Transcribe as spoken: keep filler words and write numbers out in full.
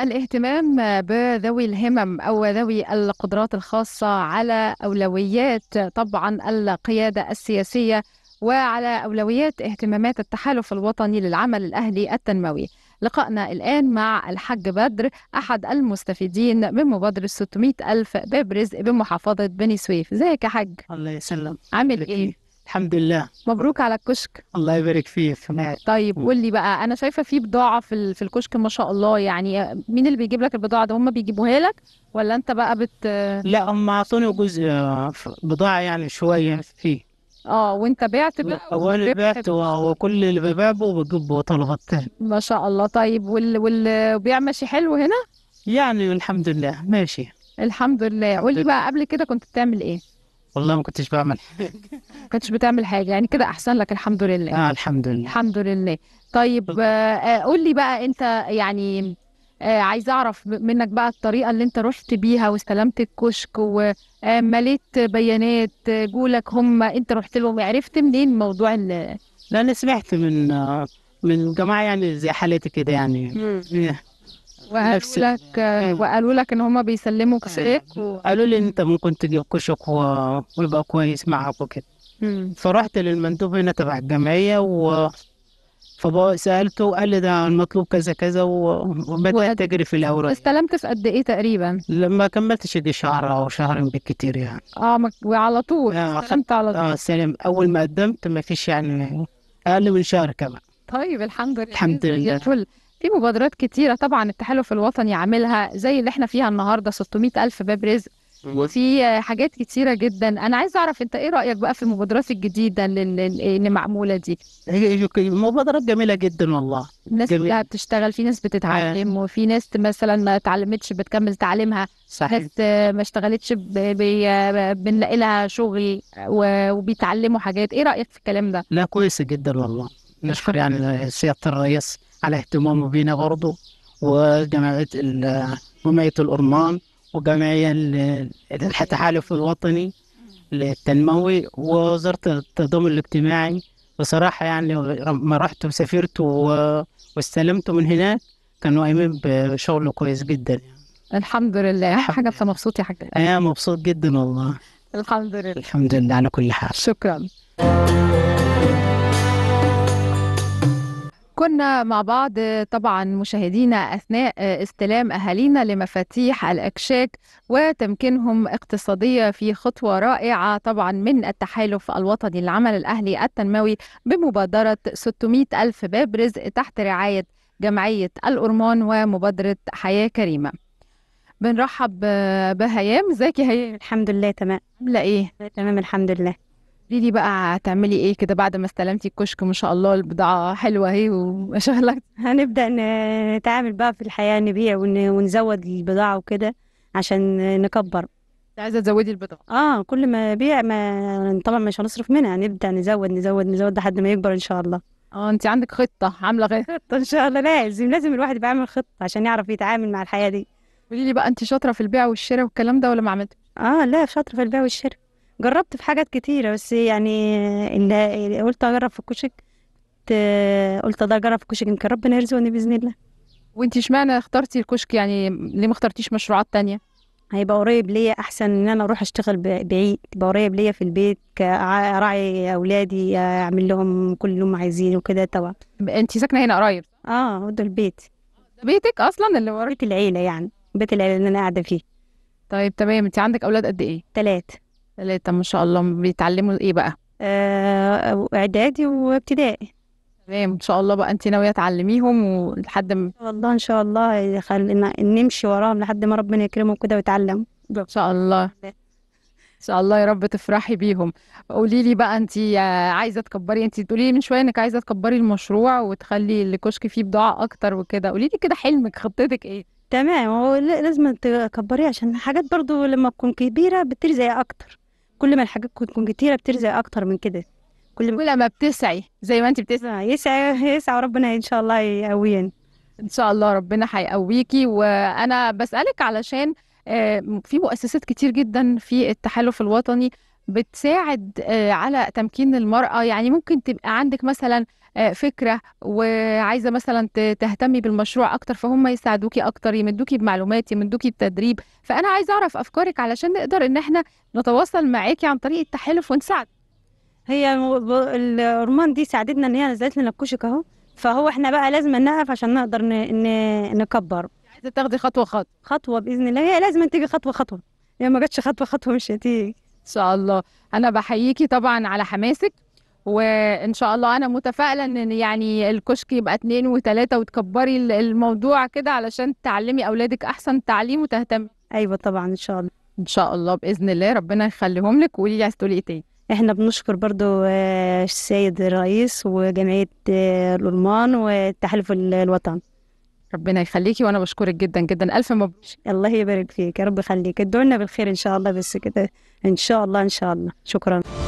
الاهتمام بذوي الهمم أو ذوي القدرات الخاصة على أولويات طبعا القيادة السياسية وعلى أولويات اهتمامات التحالف الوطني للعمل الأهلي التنموي. لقاءنا الآن مع الحاج بدر أحد المستفيدين من مبادرة ستمائة ألف باب رزق بمحافظة بني سويف. ازيك يا حاج؟ الله يسلم. عامل إيه؟ الحمد لله. مبروك على الكشك. الله يبارك فيك. طيب قول لي بقى، انا شايفه في بضاعه في في الكشك ما شاء الله، يعني مين اللي بيجيب لك البضاعه ده؟ هم بيجيبوها لك ولا انت بقى بت لا هم عطوني جزء بضاعه يعني شويه فيه. اه وانت بعت بقى؟ هو انا بعت وكل اللي ببيعه بجيب وطلبات تاني. ما شاء الله. طيب وال والبيع ماشي حلو هنا؟ يعني الحمد لله ماشي. الحمد لله. قول لي بقى قبل كده كنت بتعمل ايه؟ والله ما كنتش بعمل حاجة. ما كنتش بتعمل حاجة يعني كده أحسن لك. الحمد لله. آه الحمد لله. الحمد لله. طيب آه قول لي بقى أنت يعني آه عايز أعرف منك بقى الطريقة اللي أنت رحت بيها واستلمت الكشك ومليت بيانات جولك، هم أنت رحت لهم، عرفت منين موضوع ال؟ لا أنا سمعت من من جماعة يعني زي حالتي كده يعني. وقالوا لك وقالوا لك ان هم بيسلموا كشك وقالوا لي انت ممكن تجيب كشك ويبقى كويس معاك وكده. فرحت للمندوب هنا تبع الجمعيه و فسالته وقال لي ده المطلوب كذا كذا وبدات تجري في الاوراق. استلمت في قد ايه تقريبا؟ لما كملتش دي شهر او شهرين بالكتير يعني. اه وعلى طول استلمت على طول؟ اه استلم اول ما قدمت، ما فيش يعني اقل من شهر كمان. طيب الحمد لله. الحمد لله. في مبادرات كتيرة طبعا التحالف الوطني عاملها زي اللي احنا فيها النهارده ستمائة ألف باب رزق، وفي حاجات كتيرة جدا. أنا عايز أعرف أنت إيه رأيك بقى في المبادرات الجديدة اللي معمولة دي؟ هي مبادرات جميلة جدا والله. ناس جميلة بتشتغل، في ناس بتتعلم، وفي ناس مثلا ما اتعلمتش بتكمل تعليمها، صحيح، ناس ما اشتغلتش بنلاقي لها شغل وبيتعلموا حاجات. إيه رأيك في الكلام ده؟ لا كويس جدا والله. نشكر يعني سيادة الرئيس على اهتمامه بينا برضه، وجمعية جمعية الأورمان وجمعية التحالف الوطني للتنموي ووزارة التضامن الاجتماعي. بصراحة يعني لما رحت وسافرت واستلمت من هناك كانوا قايمين بشغل كويس جدا. الحمد لله. حاجة أنت مبسوط يا حاج؟ أنا مبسوط جدا والله. الحمد لله. الحمد لله على كل حال. شكرا. كنا مع بعض طبعا مشاهدينا أثناء استلام أهالينا لمفاتيح الأكشاك وتمكينهم اقتصادية في خطوة رائعة طبعا من التحالف الوطني للعمل الأهلي التنموي بمبادرة ستمائة ألف باب رزق تحت رعاية جمعية الأورمان ومبادرة حياة كريمة. بنرحب بهيام. ازيك يا هيام؟ الحمد لله تمام. عاملة ايه؟ تمام الحمد لله. قولي لي بقى هتعملي ايه كده بعد ما استلمتي الكشك؟ ما شاء الله البضاعه حلوه اهي وما شاء الله. هنبدا نتعامل بقى في الحياه، نبيع ونزود البضاعه وكده عشان نكبر. انت عايزه تزودي البضاعه؟ اه كل ما بيع ما طبعا مش هنصرف منها، هنبدا نزود نزود نزود لحد ما يكبر ان شاء الله. اه انت عندك خطه، عامله غير خطه ان شاء الله. لازم لازم الواحد يبقى عامل خطه عشان يعرف يتعامل مع الحياه دي. قولي لي بقى انت شاطره في البيع والشراء والكلام ده ولا ما عملتي؟ اه لا شاطره في البيع والشراء، جربت في حاجات كتيرة بس يعني قلت اجرب في الكشك، قلت ده اجرب في الكشك يمكن ربنا يرزقني باذن الله. وانت اشمعنى اخترتي الكشك؟ يعني ليه ما اخترتيش مشروعات تانية؟ هيبقى قريب ليا احسن ان انا اروح اشتغل بعيد، يبقى قريب ليا في البيت، اراعي اولادي، اعمل لهم كل اللي هم عايزينه وكده طبعا. انت ساكنه هنا قريب؟ اه هو ده البيت. بيتك اصلا اللي ورا بيت العيله، يعني بيت العيله اللي انا قاعده فيه. طيب تمام. انت عندك اولاد قد ايه؟ ثلاثه. ثلاثة ما شاء الله. بيتعلموا ايه بقى؟ آه، اعدادي وابتدائي. تمام ان شاء الله. بقى انت ناوية تعلميهم ولحد ما والله ان شاء الله خلينا نمشي وراهم لحد ما ربنا يكرمهم كده ويتعلموا ان شاء الله. ان شاء الله يا رب تفرحي بيهم. قولي لي بقى انت عايزة تكبري، انت تقولي لي من شوية انك عايزة تكبري المشروع وتخلي الكشك فيه بضاعة اكتر وكده، قولي لي كده حلمك، خطتك ايه؟ تمام. هو لازم تكبريه عشان حاجات برضو لما تكون كبيرة بترزق أكتر، كل ما الحاجات تكون كتيرة بترزق أكتر من كده، كل ما, كل ما بتسعي زي ما أنت بتسعي. يسعي يسعي ربنا إن شاء الله يقوينا. إن شاء الله ربنا هيقويكي. وأنا بسألك علشان في مؤسسات كتير جدا في التحالف الوطني بتساعد على تمكين المرأة؟ يعني ممكن تبقى عندك مثلا فكرة وعايزة مثلا تهتمي بالمشروع أكتر، فهم يساعدوكي أكتر، يمدوكي بمعلومات، يمدوكي بتدريب. فأنا عايزة أعرف أفكارك علشان نقدر إن احنا نتواصل معاكي عن طريق التحالف ونساعدك. هي الأورمان دي ساعدتنا إن هي نزلت لنا الكشك أهو، فهو احنا بقى لازم نقف عشان نقدر نكبر. عايزة تاخدي خطوة خطوة خطوة بإذن الله، هي لازم تيجي خطوة خطوة، هي ما جاتش خطوة خطوة مش هتيجي إن شاء الله. أنا بحييكي طبعا على حماسك، وإن شاء الله أنا متفائلة إن يعني الكشك يبقى اتنين وتلاتة وتكبري الموضوع كده علشان تعلمي أولادك أحسن تعليم وتهتمي. أيوة طبعا إن شاء الله، إن شاء الله بإذن الله، ربنا يخليهم لك. وقولي لي عايزة تقولي إيه تاني؟ إحنا بنشكر برضو السيد الرئيس وجمعية الأورمان والتحالف الوطني. ربنا يخليكي، وانا بشكرك جدا جدا، الف مبروك. الله يبارك فيك، يا رب يخليك، ادعوا لنا بالخير ان شاء الله، بس كده ان شاء الله ان شاء الله. شكرا.